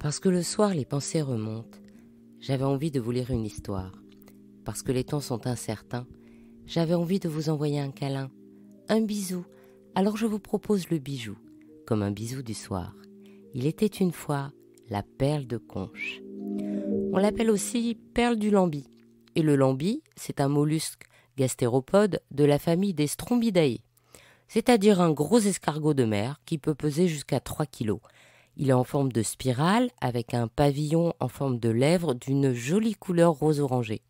Parce que le soir, les pensées remontent, j'avais envie de vous lire une histoire. Parce que les temps sont incertains, j'avais envie de vous envoyer un câlin, un bisou. Alors je vous propose le bijou, comme un bisou du soir. Il était une fois la perle de Conche. On l'appelle aussi perle du lambi. Et le lambi, c'est un mollusque gastéropode de la famille des Strombidae, c'est-à-dire un gros escargot de mer qui peut peser jusqu'à 3 kg. Il est en forme de spirale avec un pavillon en forme de lèvre d'une jolie couleur rose orangé.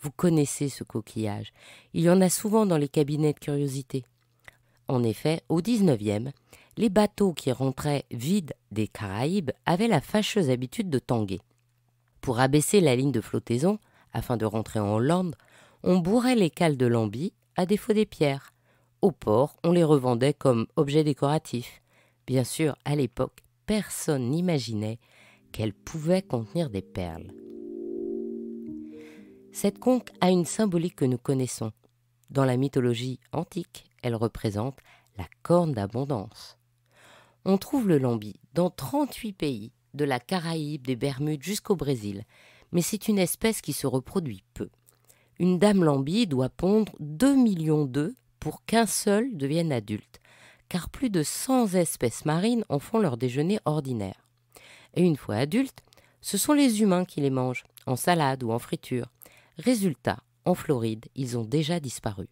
Vous connaissez ce coquillage, il y en a souvent dans les cabinets de curiosité. En effet, au XIXe, les bateaux qui rentraient vides des Caraïbes avaient la fâcheuse habitude de tanguer. Pour abaisser la ligne de flottaison, afin de rentrer en Hollande, on bourrait les cales de lambi à défaut des pierres. Au port, on les revendait comme objets décoratifs. Bien sûr, à l'époque, personne n'imaginait qu'elles pouvaient contenir des perles. Cette conque a une symbolique que nous connaissons. Dans la mythologie antique, elle représente la corne d'abondance. On trouve le lambi dans 38 pays, de la Caraïbe, des Bermudes jusqu'au Brésil, mais c'est une espèce qui se reproduit peu. Une dame lambi doit pondre 2 millions d'œufs pour qu'un seul devienne adulte, car plus de 100 espèces marines en font leur déjeuner ordinaire. Et une fois adultes, ce sont les humains qui les mangent, en salade ou en friture. Résultat, en Floride, ils ont déjà disparu.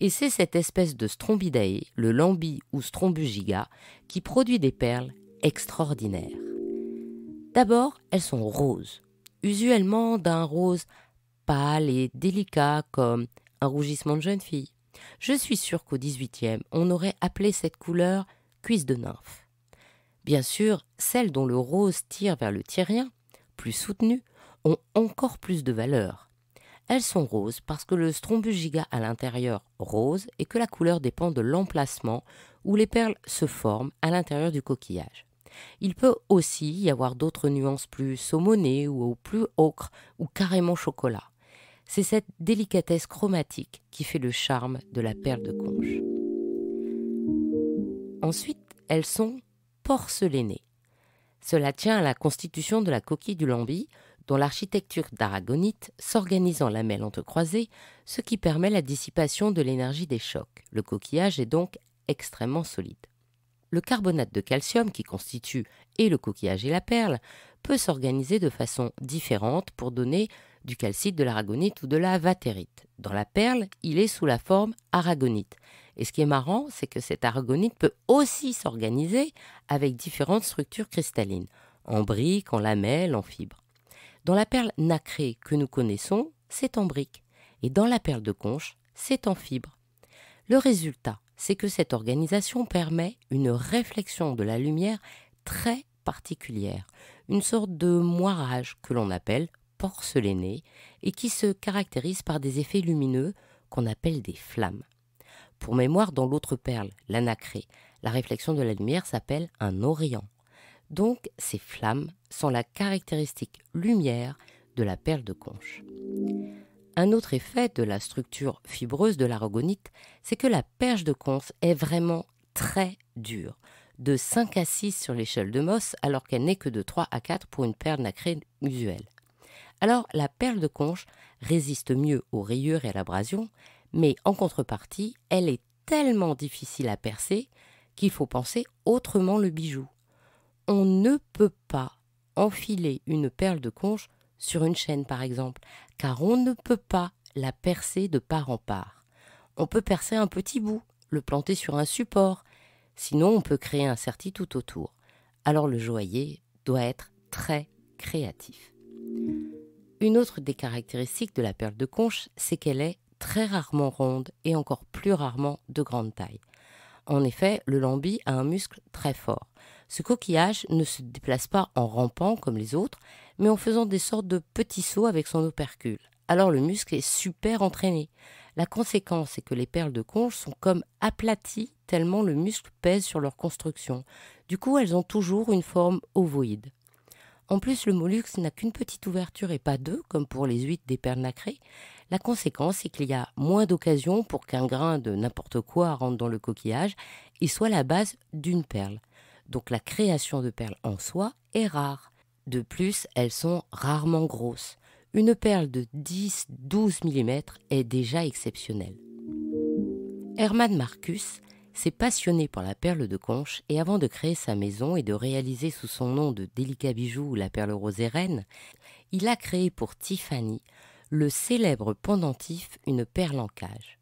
Et c'est cette espèce de Strombidae, le lambi ou strombus gigas, qui produit des perles extraordinaires. D'abord, elles sont roses, usuellement d'un rose pâle et délicat comme un rougissement de jeune fille. Je suis sûre qu'au XVIIIe, on aurait appelé cette couleur cuisse de nymphe. Bien sûr, celles dont le rose tire vers le tyrien, plus soutenu, ont encore plus de valeur. Elles sont roses parce que le strombus giga à l'intérieur rose et que la couleur dépend de l'emplacement où les perles se forment à l'intérieur du coquillage. Il peut aussi y avoir d'autres nuances plus saumonées ou plus ocre ou carrément chocolat. C'est cette délicatesse chromatique qui fait le charme de la perle de Conche. Ensuite, elles sont porcelanées. Cela tient à la constitution de la coquille du lambi, dont l'architecture d'aragonite s'organise en lamelles entrecroisées, ce qui permet la dissipation de l'énergie des chocs. Le coquillage est donc extrêmement solide. Le carbonate de calcium, qui constitue et le coquillage et la perle, peut s'organiser de façon différente pour donner du calcite, de l'aragonite ou de la vatérite. Dans la perle, il est sous la forme aragonite. Et ce qui est marrant, c'est que cette aragonite peut aussi s'organiser avec différentes structures cristallines, en briques, en lamelles, en fibres. Dans la perle nacrée que nous connaissons, c'est en briques. Et dans la perle de Conche, c'est en fibres. Le résultat, c'est que cette organisation permet une réflexion de la lumière très particulière, une sorte de moirage que l'on appelle porcelainée et qui se caractérise par des effets lumineux qu'on appelle des flammes. Pour mémoire, dans l'autre perle, la nacrée, la réflexion de la lumière s'appelle un orient. Donc, ces flammes sont la caractéristique lumière de la perle de Conche. Un autre effet de la structure fibreuse de l'aragonite, c'est que la perche de Conche est vraiment très dure, de 5 à 6 sur l'échelle de Mohs, alors qu'elle n'est que de 3 à 4 pour une perle nacrée usuelle. Alors, la perle de Conche résiste mieux aux rayures et à l'abrasion, mais en contrepartie, elle est tellement difficile à percer qu'il faut penser autrement le bijou. On ne peut pas enfiler une perle de Conche sur une chaîne par exemple, car on ne peut pas la percer de part en part. On peut percer un petit bout, le planter sur un support, sinon on peut créer un serti tout autour. Alors le joaillier doit être très créatif. Une autre des caractéristiques de la perle de Conche, c'est qu'elle est très rarement ronde et encore plus rarement de grande taille. En effet, le lambi a un muscle très fort. Ce coquillage ne se déplace pas en rampant comme les autres, mais en faisant des sortes de petits sauts avec son opercule. Alors le muscle est super entraîné. La conséquence est que les perles de Conche sont comme aplaties tellement le muscle pèse sur leur construction. Du coup, elles ont toujours une forme ovoïde. En plus, le mollusque n'a qu'une petite ouverture et pas deux, comme pour les huîtres des perles nacrées. La conséquence, c'est qu'il y a moins d'occasions pour qu'un grain de n'importe quoi rentre dans le coquillage et soit la base d'une perle. Donc la création de perles en soi est rare. De plus, elles sont rarement grosses. Une perle de 10-12 mm est déjà exceptionnelle. Herman Marcus s'est passionné pour la perle de conche et avant de créer sa maison et de réaliser sous son nom de délicat bijou la perle rose et reine, il a créé pour Tiffany le célèbre pendentif une perle en cage.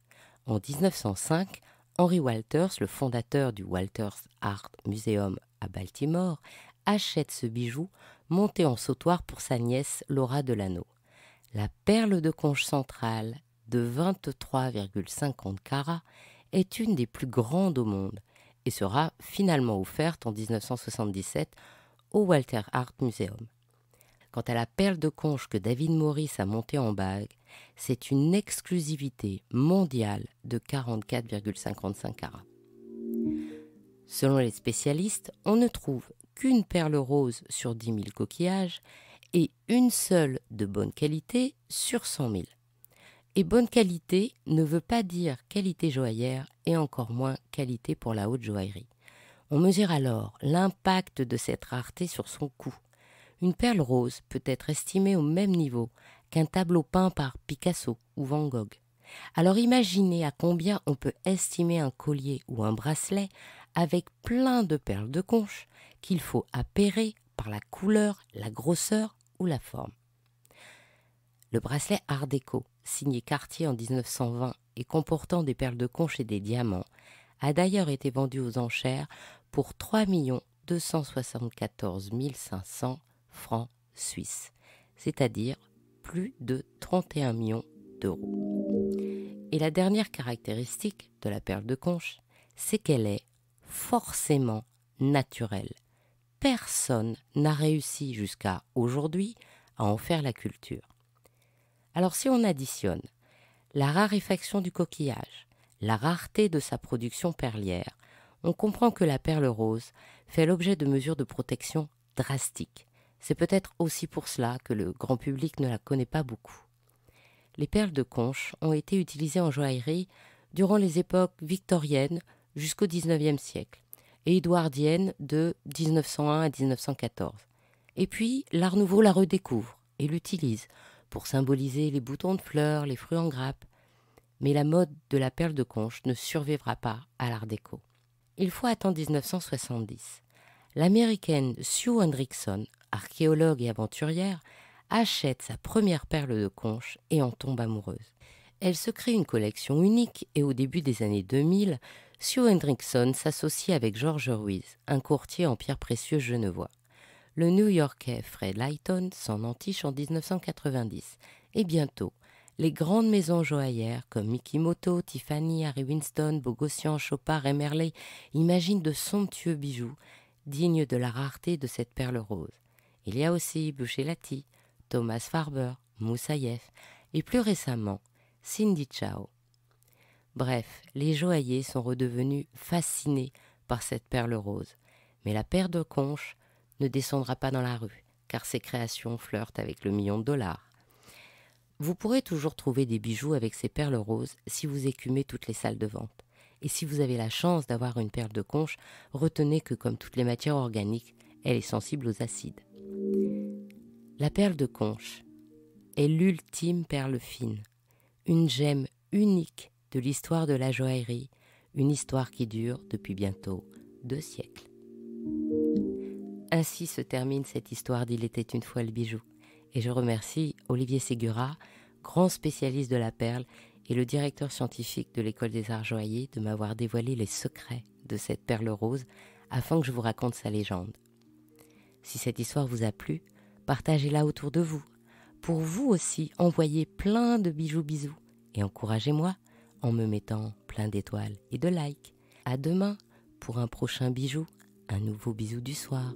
En 1905, Henry Walters, le fondateur du Walters Art Museum à Baltimore, achète ce bijou monté en sautoir pour sa nièce Laura Delano. La perle de conche centrale de 23,50 carats est une des plus grandes au monde et sera finalement offerte en 1977 au Walters Art Museum. Quant à la perle de conche que David Morris a montée en bague, c'est une exclusivité mondiale de 44,55 carats. Selon les spécialistes, on ne trouve qu'une perle rose sur 10 000 coquillages et une seule de bonne qualité sur 100 000. Et bonne qualité ne veut pas dire qualité joaillère et encore moins qualité pour la haute joaillerie. On mesure alors l'impact de cette rareté sur son coût. Une perle rose peut être estimée au même niveau qu'un tableau peint par Picasso ou Van Gogh. Alors imaginez à combien on peut estimer un collier ou un bracelet avec plein de perles de conche qu'il faut appairer par la couleur, la grosseur ou la forme. Le bracelet Art déco, signé Cartier en 1920 et comportant des perles de conche et des diamants, a d'ailleurs été vendu aux enchères pour 3 274 500 francs suisses, c'est-à-dire plus de 31 millions d'euros. Et la dernière caractéristique de la perle de conche, c'est qu'elle est forcément naturelle. Personne n'a réussi jusqu'à aujourd'hui à en faire la culture. Alors si on additionne la raréfaction du coquillage, la rareté de sa production perlière, on comprend que la perle rose fait l'objet de mesures de protection drastiques. C'est peut-être aussi pour cela que le grand public ne la connaît pas beaucoup. Les perles de conche ont été utilisées en joaillerie durant les époques victoriennes jusqu'au XIXe siècle et édouardiennes de 1901 à 1914. Et puis l'Art nouveau la redécouvre et l'utilise pour symboliser les boutons de fleurs, les fruits en grappe. Mais la mode de la perle de conche ne survivra pas à l'Art déco. Il faut attendre 1970. L'américaine Sue Hendrickson, archéologue et aventurière, achète sa première perle de conche et en tombe amoureuse. Elle se crée une collection unique et au début des années 2000, Sue Hendrickson s'associe avec George Ruiz, un courtier en pierres précieuses genevois. Le New-Yorkais Fred Leighton s'en entiche en 1990 et bientôt, les grandes maisons joaillères comme Mikimoto, Tiffany, Harry Winston, Bogossian, Chopard et Merley imaginent de somptueux bijoux dignes de la rareté de cette perle rose. Il y a aussi Boucheron, Thomas Farber, Moussaïef et plus récemment Cindy Chao. Bref, les joailliers sont redevenus fascinés par cette perle rose, mais la perle de conche ne descendra pas dans la rue, car ses créations flirtent avec le $1 000 000. Vous pourrez toujours trouver des bijoux avec ces perles roses si vous écumez toutes les salles de vente. Et si vous avez la chance d'avoir une perle de conche, retenez que comme toutes les matières organiques, elle est sensible aux acides. La perle de conche est l'ultime perle fine, une gemme unique de l'histoire de la joaillerie, une histoire qui dure depuis bientôt 2 siècles. Ainsi se termine cette histoire d'Il était une fois le bijou. Et je remercie Olivier Ségura, grand spécialiste de la perle et le directeur scientifique de l'École des Arts Joailliers, de m'avoir dévoilé les secrets de cette perle rose afin que je vous raconte sa légende. Si cette histoire vous a plu, partagez-la autour de vous. Pour vous aussi, envoyez plein de bisous et encouragez-moi en me mettant plein d'étoiles et de likes. À demain pour un prochain bijou, un nouveau bisou du soir.